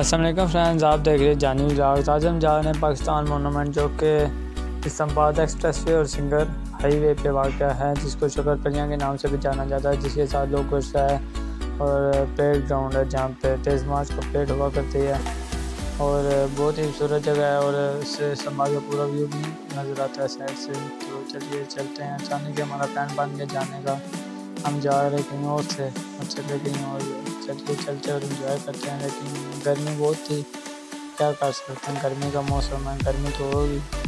अस्सलाम वालेकुम फ्रेंड्स, आप देख रहे हैं जानी व्लॉग्स। आज हम जा रहे हैं पाकिस्तान मोनूमेंट, जो कि इस्लामाबाद एक्सप्रेसवे और सिंगर हाईवे पे वाक़ है, जिसको शक्कर पलियाँ के नाम से भी जाना जाता है, जिसके साथ लोग गुस्सा है और पेड ग्राउंड है जहाँ पे तेज़ मार्च को पेड हुआ करती है और बहुत ही खूबसूरत जगह है और इससे इस्लामाबाद का पूरा व्यू भी नज़र आता है साइड से। तो चलिए चलते हैं। अचानक हमारा प्लान बन गया जाने का, हम जा रहे कहीं और से चले कहीं और, चलते चलते और इंजॉय करते हैं। लेकिन गर्मी बहुत थी, क्या कर सकते हैं, गर्मी का मौसम है, गर्मी तो होगी।